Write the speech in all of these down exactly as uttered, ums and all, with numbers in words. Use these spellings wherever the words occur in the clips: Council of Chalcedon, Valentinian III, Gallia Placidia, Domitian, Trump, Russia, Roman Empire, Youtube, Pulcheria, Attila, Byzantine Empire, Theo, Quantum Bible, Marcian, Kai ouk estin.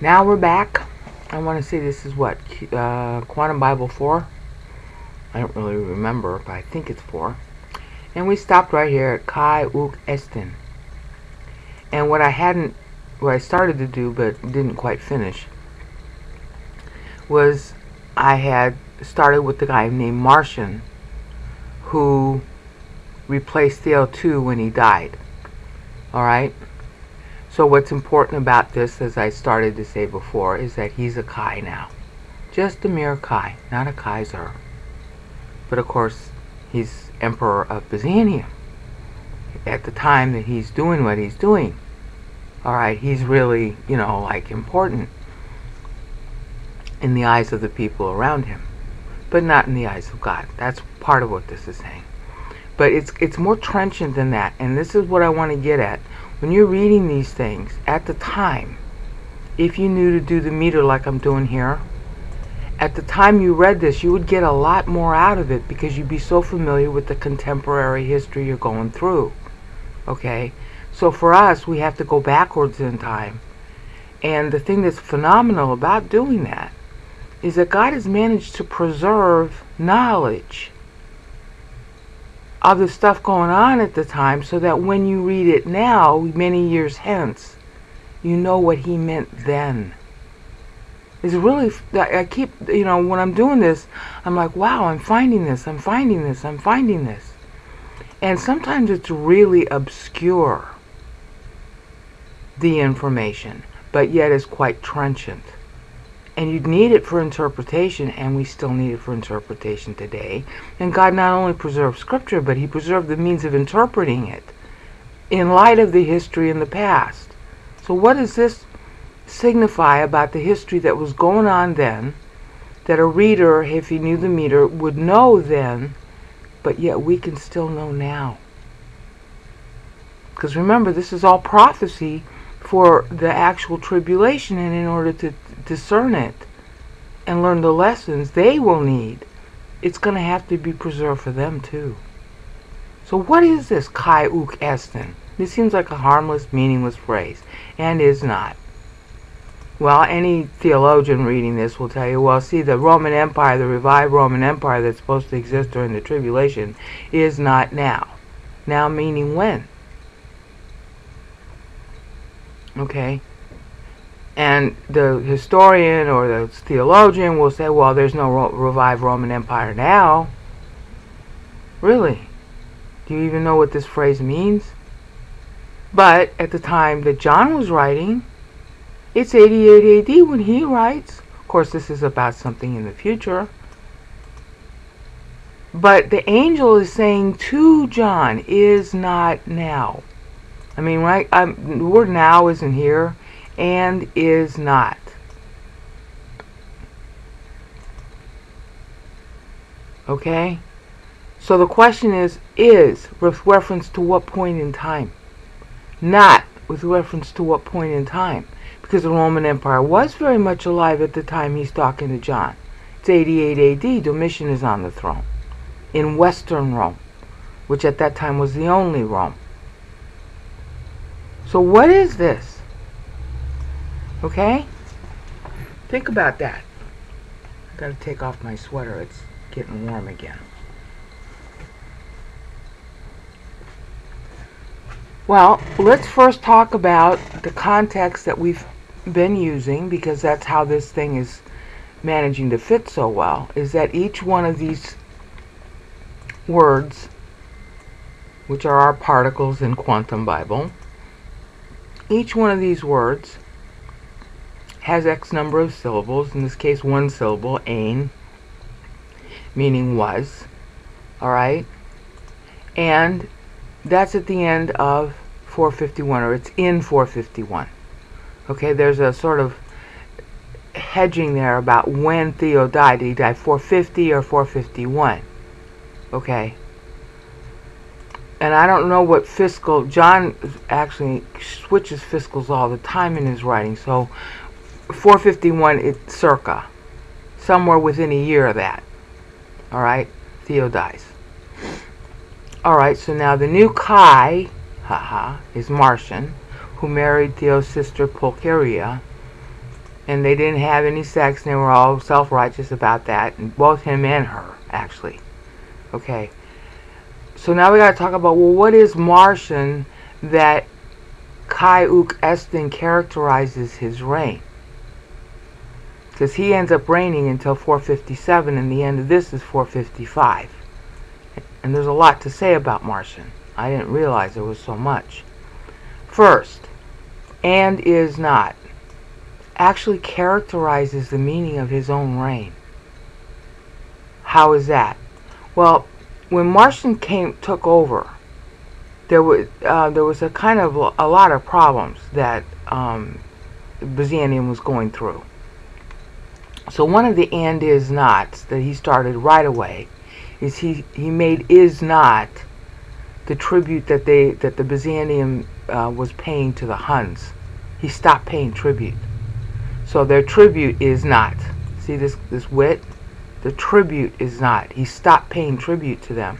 Now we're back. I want to say this is what, uh, Quantum Bible four? I don't really remember, but I think it's four. And we stopped right here at Kai ouk estin. And what I hadn't, what I started to do but didn't quite finish, was I had started with the guy named Marcian, who replaced Theo two when he died. Alright? So what's important about this, as I started to say before, is that he's a Kai now. Just a mere Kai, not a Kaiser. But of course, he's Emperor of Byzantium at the time that he's doing what he's doing. Alright, he's really, you know, like, important in the eyes of the people around him, but not in the eyes of God. That's part of what this is saying. But it's it's more trenchant than that, and this is what I want to get at. When you're reading these things at the time, if you knew to do the meter like I'm doing here, at the time you read this, you would get a lot more out of it because you'd be so familiar with the contemporary history you're going through. Okay? So for us, we have to go backwards in time. And the thing that's phenomenal about doing that is that God has managed to preserve knowledge of the stuff going on at the time, so that when you read it now, many years hence, you know what he meant then. It's really, I keep, you know, when I'm doing this, I'm like, wow, I'm finding this, I'm finding this, I'm finding this. And sometimes it's really obscure, the information, but yet it's quite trenchant. And you'd need it for interpretation, and we still need it for interpretation today. And God not only preserved Scripture, but he preserved the means of interpreting it in light of the history in the past. So what does this signify about the history that was going on then, that a reader, if he knew the meter, would know then, but yet we can still know now? Because remember, this is all prophecy for the actual tribulation, and in order to discern it and learn the lessons they will need, it's going to have to be preserved for them too. So what is this Kai ouk estin? This seems like a harmless, meaningless phrase, and is not. Well, any theologian reading this will tell you, well, see, the Roman Empire, the revived Roman Empire that's supposed to exist during the tribulation is not now. Now meaning when? Okay? And the historian or the theologian will say, well, there's no ro revived Roman Empire now. Really? Do you even know what this phrase means? But at the time that John was writing, it's eighty-eight A D when he writes. Of course, this is about something in the future. But the angel is saying to John, is not now. I mean, right? I'm, the word now isn't here. And is not. Okay? So the question is, is with reference to what point in time? Not with reference to what point in time? Because the Roman Empire was very much alive at the time he's talking to John. It's eighty-eight A D, Domitian is on the throne in Western Rome, which at that time was the only Rome. So what is this? Okay? Think about that. I've got to take off my sweater. It's getting warm again. Well, let's first talk about the context that we've been using, because that's how this thing is managing to fit so well, is that each one of these words, which are our particles in Quantum Bible, each one of these words has X number of syllables, in this case one syllable, ain, meaning was, alright? And that's at the end of four fifty-one, or it's in four fifty-one. Okay, there's a sort of hedging there about when Theo died. Did he die four fifty or four fifty-one? Okay. And I don't know what fiscal, John actually switches fiscals all the time in his writing, so four fifty-one, it's circa somewhere within a year of that. All right, Theo dies. All right, so now the new Kai, haha, is Marcian, who married Theo's sister Pulcheria, and they didn't have any sex, and they were all self-righteous about that, and both him and her, actually. Okay, so now we got to talk about, well, what is Marcian that Kai ouk estin characterizes his reign? Because he ends up reigning until four fifty-seven, and the end of this is four fifty-five. And there's a lot to say about Marcian. I didn't realize there was so much. First, and is not, actually characterizes the meaning of his own reign. How is that? Well, when Marcian came took over, there was uh, there was a kind of a lot of problems that um, Byzantium was going through. So one of the and is nots that he started right away is he he made is not the tribute that they that the Byzantium uh, was paying to the Huns. He stopped paying tribute. So their tribute is not. See this this wit? The tribute is not. He stopped paying tribute to them.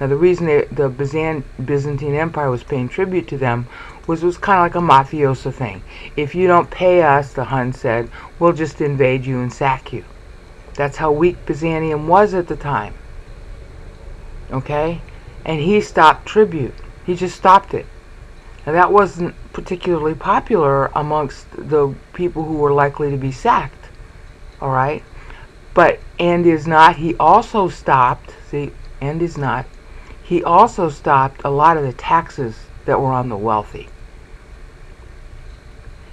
Now the reason they, the Byzant, Byzantine Empire was paying tribute to them was was kind of like a mafioso thing. If you don't pay us, the Hun said, we'll just invade you and sack you. That's how weak Byzantium was at the time. Okay? And he stopped tribute. He just stopped it. Now that wasn't particularly popular amongst the people who were likely to be sacked, all right? But and is not, he also stopped, see, and is not, he also stopped a lot of the taxes that were on the wealthy.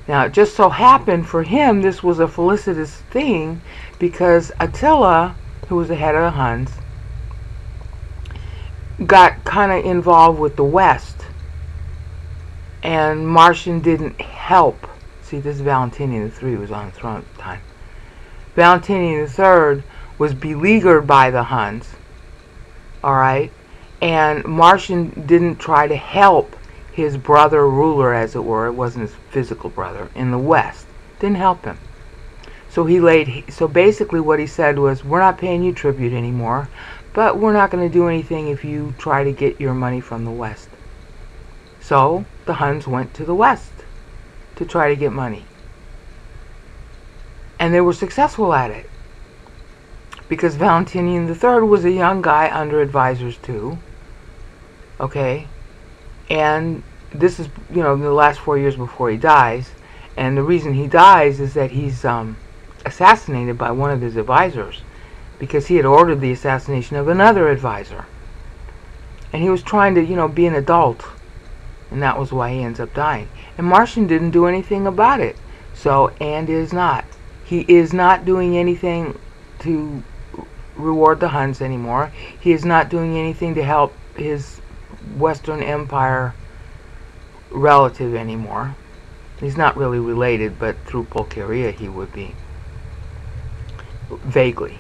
Now it just so happened for him this was a felicitous thing, because Attila, who was the head of the Huns, got kind of involved with the West, and Marcian didn't help. See, this Valentinian the third was on the throne at the time. Valentinian the third was beleaguered by the Huns, alright, and Marcian didn't try to help his brother ruler, as it were, it wasn't his physical brother, in the West. Didn't help him. So he laid, so basically what he said was, we're not paying you tribute anymore, but we're not going to do anything if you try to get your money from the West. So the Huns went to the West to try to get money. And they were successful at it, because Valentinian the third was a young guy under advisors too. Okay? And this is, you know, the last four years before he dies. And the reason he dies is that he's um, assassinated by one of his advisors, because he had ordered the assassination of another advisor. And he was trying to, you know, be an adult. And that was why he ends up dying. And Marcian didn't do anything about it. So, and is not. He is not doing anything to reward the Huns anymore. He is not doing anything to help his Western Empire relative anymore. He's not really related, but through Pulcheria he would be. Vaguely.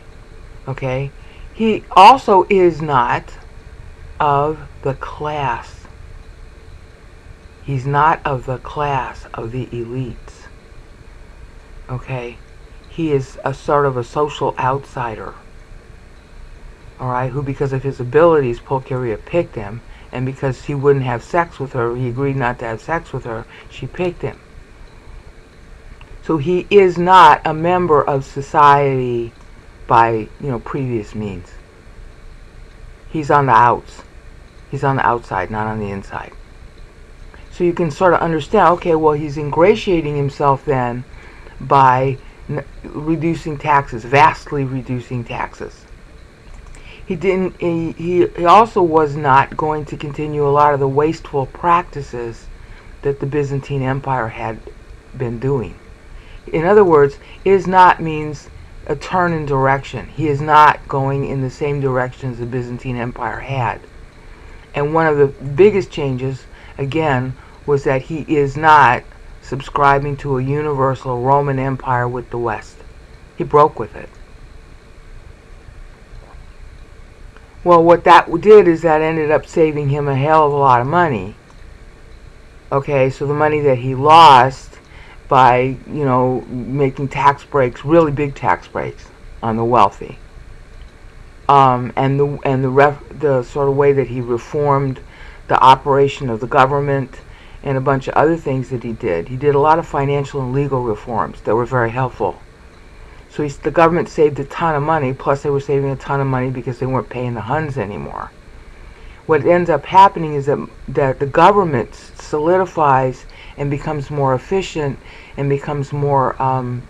Okay? He also is not of the class. He's not of the class of the elites. Okay? He is a sort of a social outsider. Alright? Who, because of his abilities, Pulcheria picked him. And because he wouldn't have sex with her, he agreed not to have sex with her, she picked him. So he is not a member of society by, you know, previous means. He's on the outs. He's on the outside, not on the inside. So you can sort of understand, okay, well, he's ingratiating himself then by n reducing taxes, vastly reducing taxes. He didn't. He, he also was not going to continue a lot of the wasteful practices that the Byzantine Empire had been doing. In other words, is not means a turn in direction. He is not going in the same direction as the Byzantine Empire had. And one of the biggest changes, again, was that he is not subscribing to a universal Roman Empire with the West. He broke with it. Well, what that did is that ended up saving him a hell of a lot of money. Okay, so the money that he lost by, you know, making tax breaks, really big tax breaks on the wealthy, um, and the and the ref, the sort of way that he reformed the operation of the government and a bunch of other things that he did. He did a lot of financial and legal reforms that were very helpful. So he's, the government saved a ton of money, plus they were saving a ton of money because they weren't paying the Huns anymore. What ends up happening is that, that the government solidifies and becomes more efficient and becomes more, um,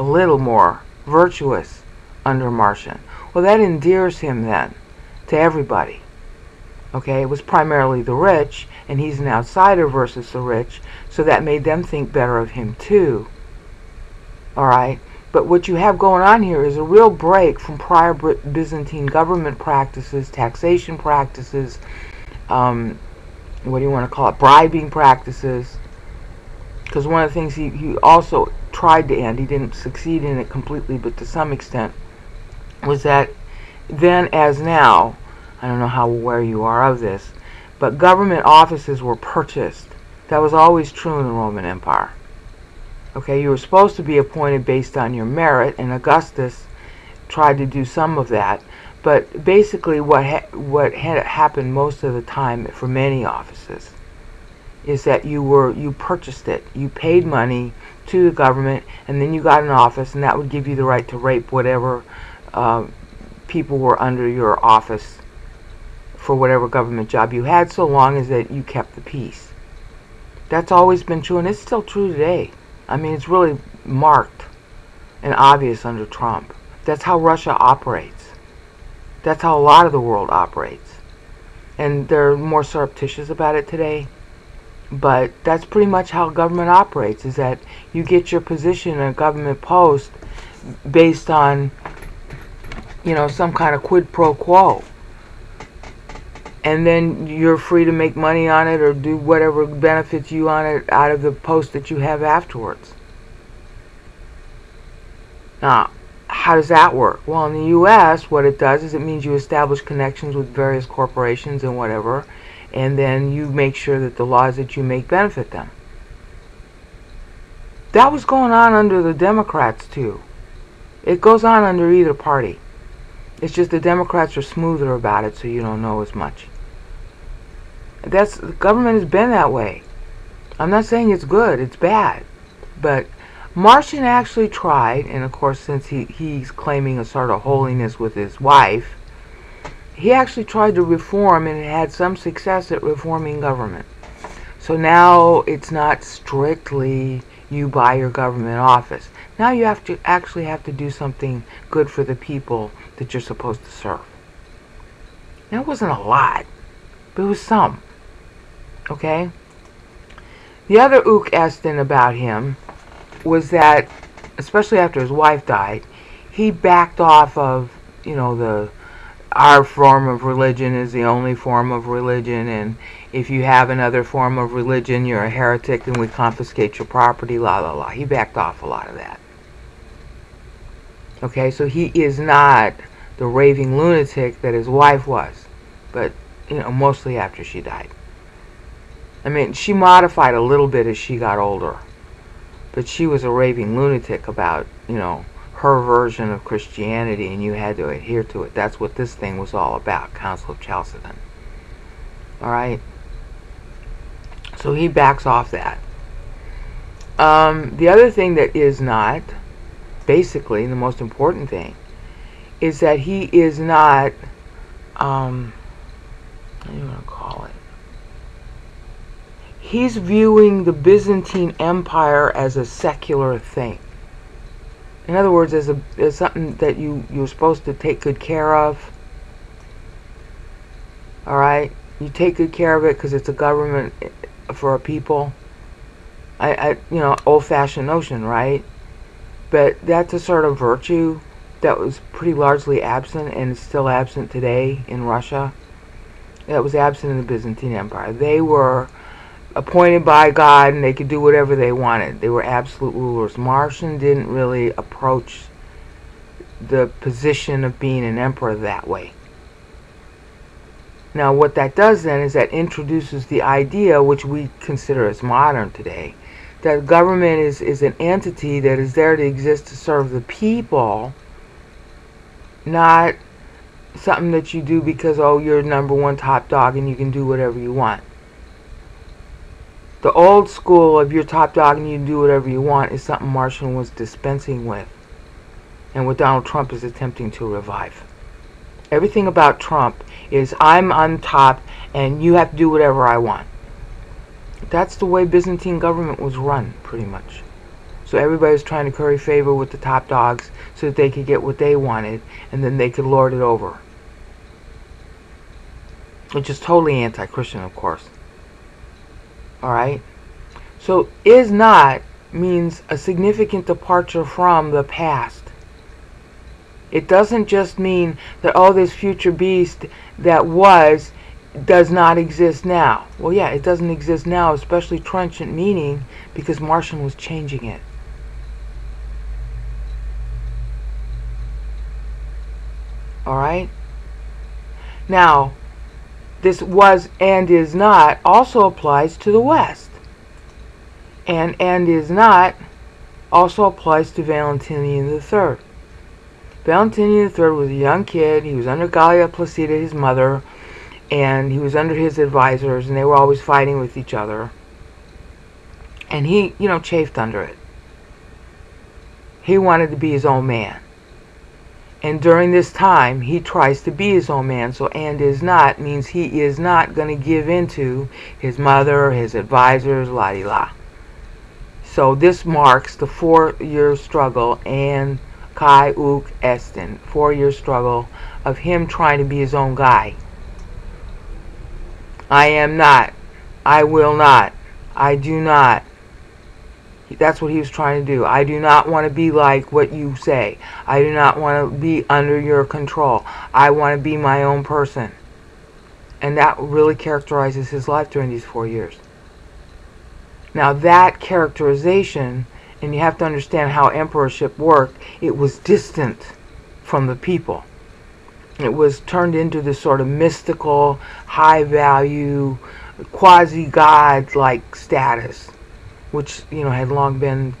a little more virtuous under Marcian. Well, that endears him then to everybody. Okay, it was primarily the rich, and he's an outsider versus the rich, so that made them think better of him too. All right. But what you have going on here is a real break from prior Byzantine government practices, taxation practices, um, what do you want to call it, bribing practices. Because one of the things he, he also tried to end, he didn't succeed in it completely, but to some extent, was that then as now, I don't know how aware you are of this, but government offices were purchased. That was always true in the Roman Empire. Okay, you were supposed to be appointed based on your merit, and Augustus tried to do some of that, but basically what ha what had happened most of the time for many offices is that you were you purchased it. You paid money to the government, and then you got an office, and that would give you the right to rape whatever uh, people were under your office for whatever government job you had, so long as that you kept the peace. That's always been true, and it's still true today. I mean, it's really marked and obvious under Trump. That's how Russia operates. That's how a lot of the world operates. And they're more surreptitious about it today. But that's pretty much how government operates, is that you get your position in a government post based on, you know, some kind of quid pro quo. And then you're free to make money on it or do whatever benefits you on it out of the post that you have afterwards. Now, how does that work? Well, in the U S, what it does is it means you establish connections with various corporations and whatever, and then you make sure that the laws that you make benefit them. That was going on under the Democrats, too. It goes on under either party. It's just the Democrats are smoother about it, so you don't know as much. That's, the government has been that way. I'm not saying it's good, it's bad. But Marcian actually tried, and of course since he, he's claiming a sort of holiness with his wife, he actually tried to reform and had some success at reforming government. So now it's not strictly you buy your government office. Now you have to actually have to do something good for the people that you're supposed to serve. Now it wasn't a lot, but it was some. Okay? The other ouk estin about him was that, especially after his wife died, he backed off of, you know, the our form of religion is the only form of religion, and if you have another form of religion, you're a heretic and we confiscate your property, la la la. He backed off a lot of that. Okay, so he is not the raving lunatic that his wife was, but, you know, mostly after she died. I mean, she modified a little bit as she got older, but she was a raving lunatic about, you know, her version of Christianity, and you had to adhere to it. That's what this thing was all about, Council of Chalcedon. All right? So he backs off that. Um, the other thing that is not... basically, the most important thing is that he is not, um, what do you want to call it? He's viewing the Byzantine Empire as a secular thing. In other words, as, a, as something that you, you're supposed to take good care of. Alright? You take good care of it because it's a government for a people. I, I, you know, old-fashioned notion, right? But that's a sort of virtue that was pretty largely absent and is still absent today in Russia. That was absent in the Byzantine Empire. They were appointed by God and they could do whatever they wanted. They were absolute rulers. Marcian didn't really approach the position of being an emperor that way. Now what that does then is that introduces the idea, which we consider as modern today, that government is, is an entity that is there to exist to serve the people, not something that you do because, oh, you're number one top dog and you can do whatever you want. The old school of your top dog and you do whatever you want is something Marcian was dispensing with, and what Donald Trump is attempting to revive. Everything about Trump is I'm on top and you have to do whatever I want. That's the way Byzantine government was run, pretty much. So everybody was trying to curry favor with the top dogs so that they could get what they wanted, and then they could lord it over. Which is totally anti-Christian, of course. Alright? So, is not means a significant departure from the past. It doesn't just mean that all this future beast that was does not exist now. Well, yeah, it doesn't exist now, especially trenchant meaning, because Marcian was changing it. Alright? Now, this was and is not also applies to the West. And and is not also applies to Valentinian the third. Valentinian the third was a young kid. He was under Gallia Placidia, his mother, and he was under his advisors, and they were always fighting with each other. And he, you know, chafed under it. He wanted to be his own man. And during this time, he tries to be his own man. So, and is not means he is not going to give in to his mother, his advisors, la-di-la. So, this marks the four-year struggle, and Kai ouk estin, four-year struggle of him trying to be his own guy. I am not. I will not. I do not. That's what he was trying to do. I do not want to be like what you say. I do not want to be under your control. I want to be my own person. And that really characterizes his life during these four years. Now that characterization, and you have to understand how emperorship worked, it was distant from the people. It was turned into this sort of mystical, high-value, quasi-god-like status, which, you know, had long been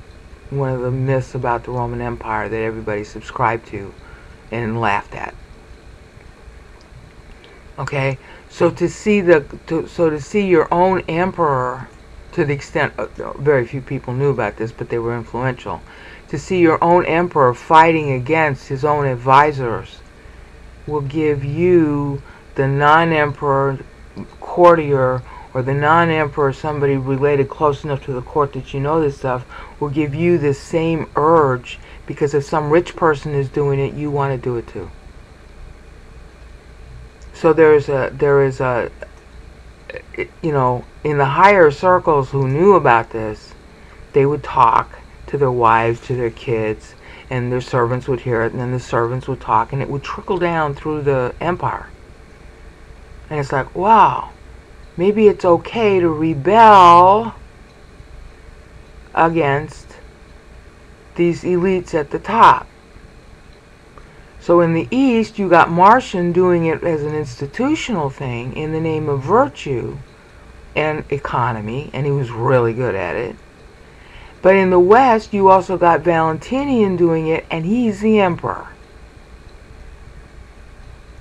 one of the myths about the Roman Empire that everybody subscribed to and laughed at. Okay, so to see the, to, so to see your own emperor, to the extent uh, very few people knew about this, but they were influential. To see your own emperor fighting against his own advisors will give you, the non-emperor courtier, or the non-emperor, somebody related close enough to the court that you know this stuff, will give you this same urge, because if some rich person is doing it, you want to do it too. So there is a, there is a, you know, in the higher circles who knew about this, they would talk to their wives, to their kids, and their servants would hear it, and then the servants would talk, and it would trickle down through the empire. And it's like, wow, maybe it's okay to rebel against these elites at the top. So in the East, you got Marcian doing it as an institutional thing in the name of virtue and economy, and he was really good at it. But in the West, you also got Valentinian doing it, and he's the emperor.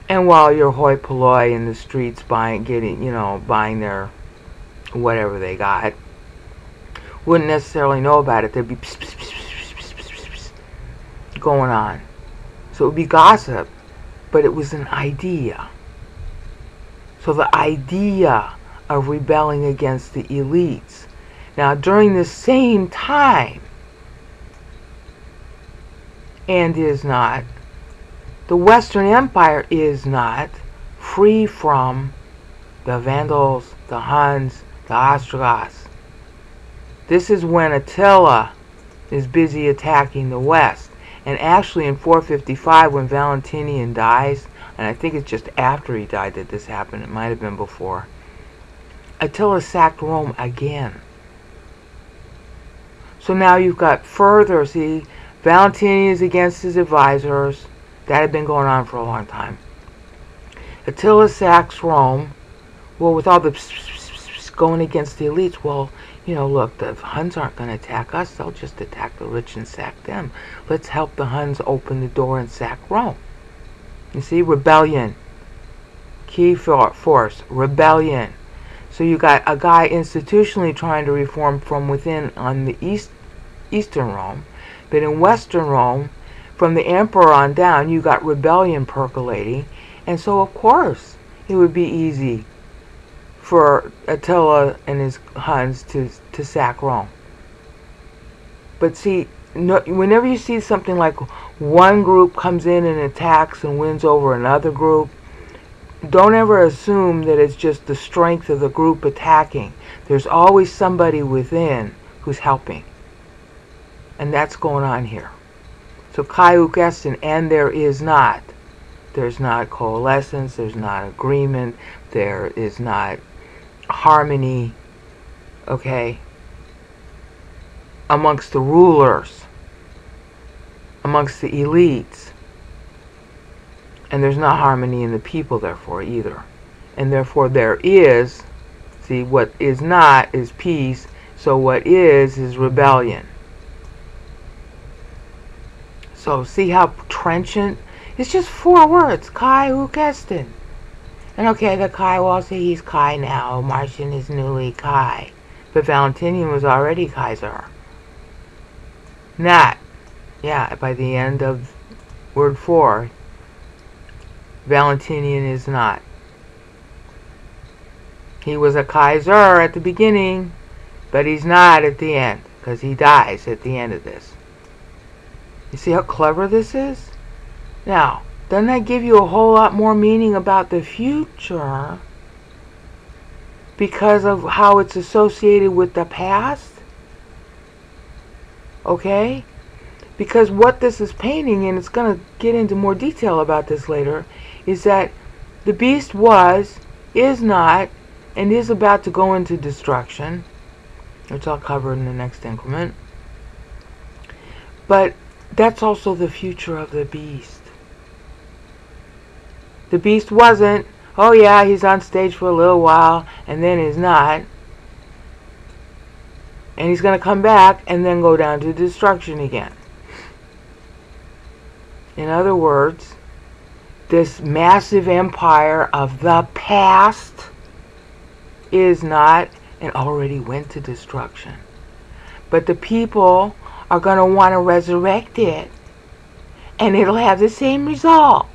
And while you're hoi polloi in the streets buying, getting, you know, buying their whatever they got, wouldn't necessarily know about it. There'd be pss, pss, pss, pss, pss, pss, pss, pss, going on. So it would be gossip, but it was an idea. So the idea of rebelling against the elites. Now, during the same time, and is not, the Western Empire is not free from the Vandals, the Huns, the Ostrogoths. This is when Attila is busy attacking the West. And actually in four fifty-five, when Valentinian dies, and I think it's just after he died that this happened, it might have been before, Attila sacked Rome again. So now you've got further, see, Valentinian is against his advisors. That had been going on for a long time. Attila sacks Rome. Well, with all the pss, pss, pss, pss, going against the elites, well, you know, look, the Huns aren't going to attack us. They'll just attack the rich and sack them. Let's help the Huns open the door and sack Rome. You see, rebellion. Key force, rebellion. So you got a guy institutionally trying to reform from within on the east, Eastern Rome, but in Western Rome, from the emperor on down, you got rebellion percolating, and so of course it would be easy for Attila and his Huns to to sack Rome. But see, no, whenever you see something like one group comes in and attacks and wins over another group, don't ever assume that it's just the strength of the group attacking. There's always somebody within who's helping. And that's going on here. So Kai ouk estin, and there is not. There's not coalescence, there's not agreement, there is not harmony, okay, amongst the rulers, amongst the elites. And there's not harmony in the people, therefore, either. And therefore there is, see, what is not is peace, so what is is rebellion. So see how trenchant? It's just four words, Kai ouk estin. And okay, the Kai, well, see, he's Kai now. Marcian is newly Kai. But Valentinian was already Kaiser. Not, yeah, by the end of word four, Valentinian is not. He was a Kaiser at the beginning, but he's not at the end, because he dies at the end of this. You see how clever this is? Now, doesn't that give you a whole lot more meaning about the future because of how it's associated with the past? Okay? Because what this is painting, and it's going to get into more detail about this later, is that the beast was, is not, and is about to go into destruction, which I'll cover in the next increment. But that's also the future of the beast. The beast wasn't, oh yeah, he's on stage for a little while, and then he's not. And he's going to come back and then go down to destruction again. In other words, this massive empire of the past is not and already went to destruction. But the people are going to want to resurrect it, and it'll have the same result.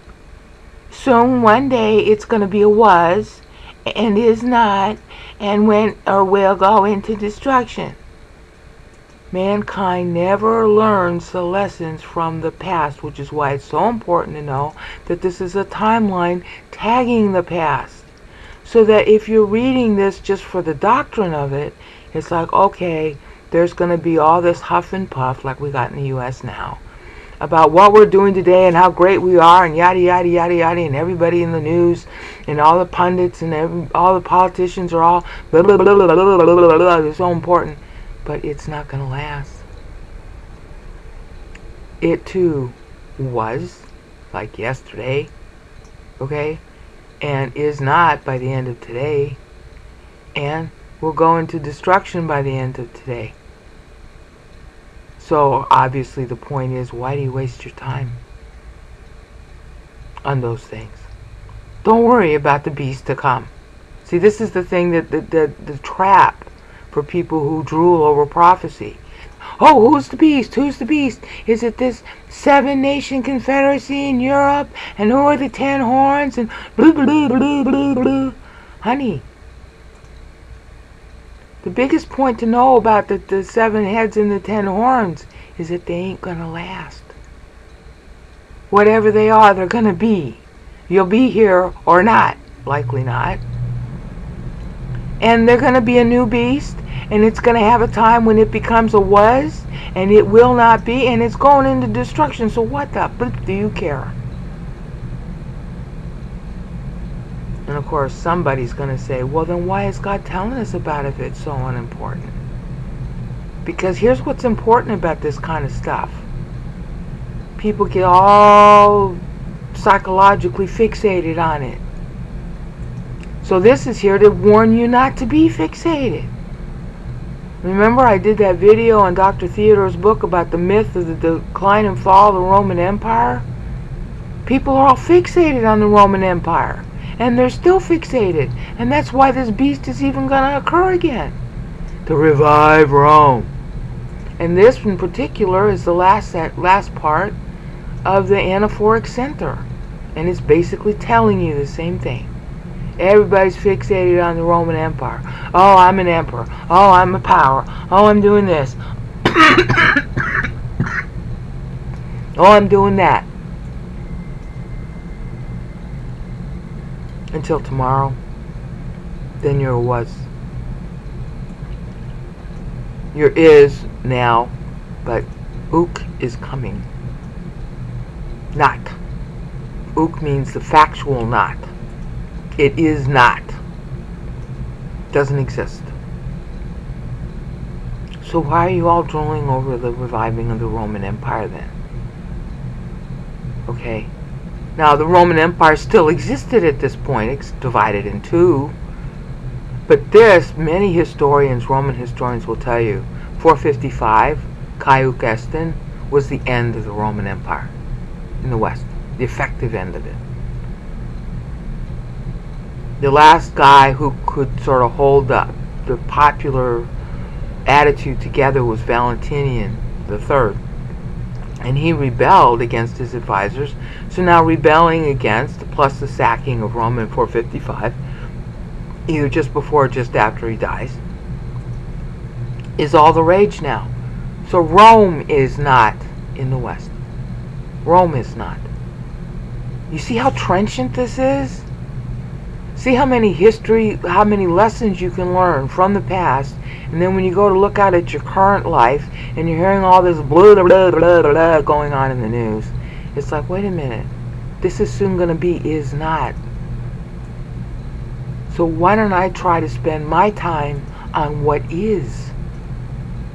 Soon, one day, it's going to be a was and is not, and went or will go into destruction. Mankind never learns the lessons from the past, which is why it's so important to know that this is a timeline tagging the past. So that if you're reading this just for the doctrine of it, it's like, okay, there's going to be all this huff and puff, like we got in the U S now, about what we're doing today and how great we are and yada, yada, yada, yada, and everybody in the news and all the pundits and every, all the politicians are all blah, blah, blah, blah, blah, blah, blah, blah, blah, it's so important. But it's not going to last. It too was, like yesterday, okay, and is not by the end of today, and will go into destruction by the end of today. So obviously the point is, why do you waste your time on those things? Don't worry about the beast to come. See, this is the thing that the, the, the trap for people who drool over prophecy. Oh, who's the beast? Who's the beast? Is it this seven nation confederacy in Europe? And who are the ten horns? And blue, blue, blue, blue, blue. Honey, the biggest point to know about the, the seven heads and the ten horns is that they ain't gonna last. Whatever they are, they're gonna be. You'll be here or not. Likely not. And they're going to be a new beast, and it's going to have a time when it becomes a was, and it will not be, and it's going into destruction. So what the bleep do you care? And of course somebody's going to say, well then why is God telling us about it if it's so unimportant? Because here's what's important about this kind of stuff. People get all psychologically fixated on it. So this is here to warn you not to be fixated. Remember I did that video on Doctor Theodore's book about the myth of the decline and fall of the Roman Empire? People are all fixated on the Roman Empire. and they're still fixated, and that's why this beast is even going to occur again, to revive Rome. And this in particular is the last last part of the anaphoric center, and it's basically telling you the same thing. Everybody's fixated on the Roman Empire. Oh, I'm an emperor. Oh, I'm a power. Oh, I'm doing this. Oh, I'm doing that. Until tomorrow, then you're was. Your is now, but ook is coming. Not. Ook means the factual not. It is not. Doesn't exist. So why are you all drooling over the reviving of the Roman Empire then? Okay. Now the Roman Empire still existed at this point. It's divided in two. But this, many historians, Roman historians will tell you, four fifty-five, Kai ouk estin, was the end of the Roman Empire in the West. The effective end of it. The last guy who could sort of hold up the popular attitude together was Valentinian the third. And he rebelled against his advisors. So now rebelling against, plus the sacking of Rome in four fifty-five, either just before or just after he dies, is all the rage now. So Rome is not in the West. Rome is not. You see how trenchant this is? See how many history, how many lessons you can learn from the past, and then when you go to look out at your current life, and you're hearing all this blah, blah, blah, blah, blah going on in the news, it's like, wait a minute, this is soon going to be is not. So why don't I try to spend my time on what is?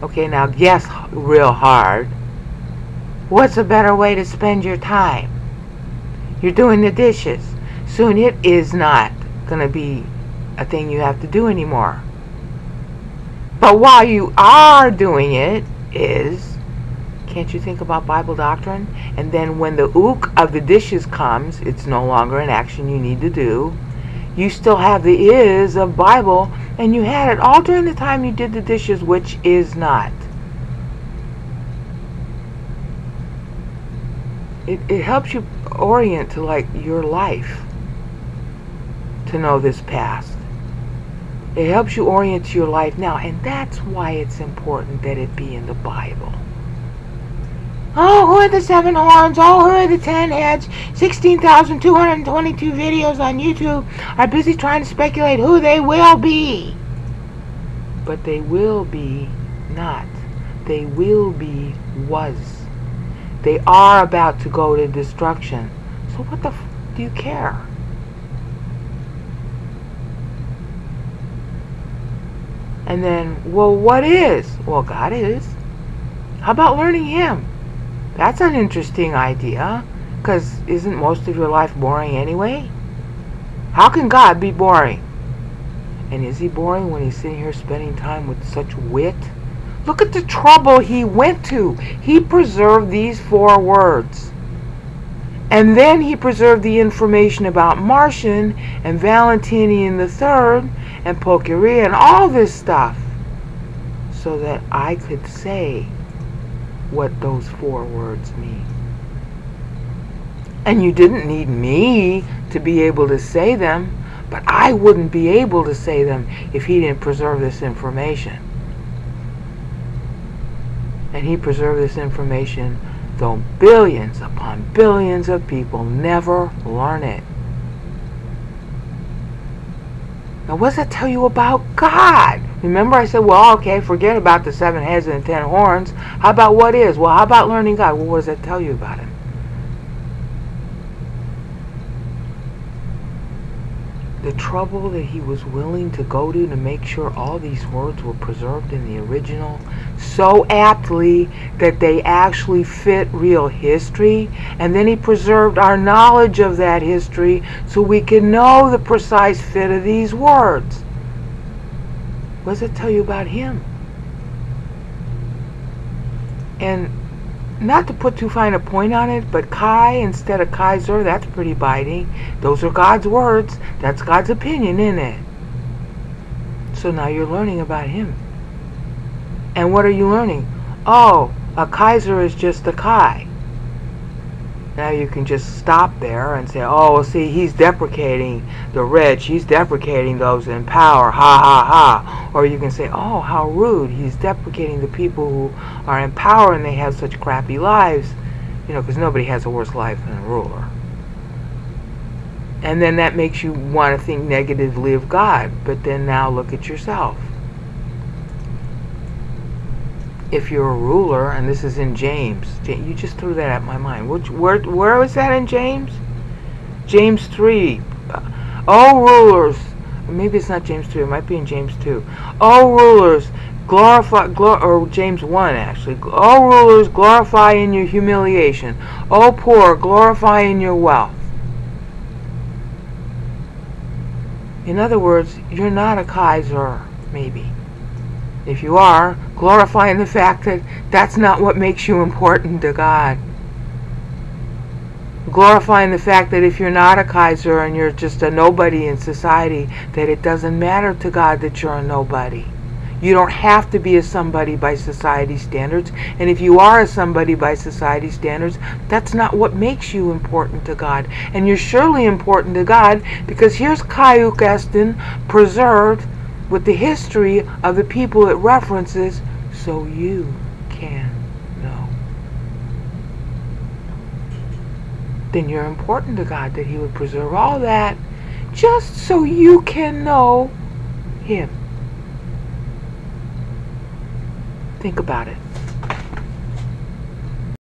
Okay, now guess real hard. What's a better way to spend your time? You're doing the dishes. Soon it is not going to be a thing you have to do anymore. But while you are doing it is, can't you think about Bible doctrine? And then when the ook of the dishes comes, it's no longer an action you need to do. You still have the is of Bible, and you had it all during the time you did the dishes, which is not. It, it helps you orient to, like, your life to know this past. It helps you orient to your life now, and that's why it's important that it be in the Bible. Oh, who are the seven horns? Oh, who are the ten heads? sixteen thousand two hundred twenty-two videos on YouTube are busy trying to speculate who they will be. But they will be not. They will be was. They are about to go to destruction. So what the f do you care? And then, well, what is? Well, God is. How about learning Him? That's an interesting idea, because isn't most of your life boring anyway? How can God be boring? And is He boring when He's sitting here spending time with such wit? Look at the trouble He went to. He preserved these four words. And then He preserved the information about Marcian and Valentinian the third and Pulcheria and all this stuff, so that I could say what those four words mean. And you didn't need me to be able to say them, but I wouldn't be able to say them if He didn't preserve this information. And He preserved this information, though billions upon billions of people never learn it. Now, what does that tell you about God? Remember I said, well, okay, forget about the seven heads and the ten horns. How about what is? Well, how about learning God? Well, what does that tell you about Him? The trouble that He was willing to go to to make sure all these words were preserved in the original so aptly that they actually fit real history, and then He preserved our knowledge of that history so we can know the precise fit of these words. What does it tell you about Him? And Not to put too fine a point on it, but Kai instead of Kaiser, that's pretty biting. Those are God's words. That's God's opinion, isn't it? So now you're learning about him. And what are you learning? Oh, a Kaiser is just a Kai. Now you can just stop there and say, oh, well, see, he's deprecating the rich. He's deprecating those in power. Ha, ha, ha. Or you can say, oh, how rude. He's deprecating the people who are in power and they have such crappy lives. You know, because nobody has a worse life than a ruler. And then that makes you want to think negatively of God. But then now look at yourself. If you're a ruler, and this is in James, you just threw that at my mind. Which, where, where was that in James? James three. Oh, rulers. Maybe it's not James three. It might be in James two. Oh, rulers, glorify, glor or James one, actually. Oh, rulers, glorify in your humiliation. Oh, poor, glorify in your wealth. In other words, you're not a Kaiser, maybe. If you are, glorifying the fact that that's not what makes you important to God. Glorifying the fact that if you're not a Kaiser and you're just a nobody in society, that it doesn't matter to God that you're a nobody. You don't have to be a somebody by society standards. And if you are a somebody by society standards, that's not what makes you important to God. And you're surely important to God because here's Kai ouk estin preserved with the history of the people it references, so you can know. Then you're important to God that he would preserve all that just so you can know him. Think about it.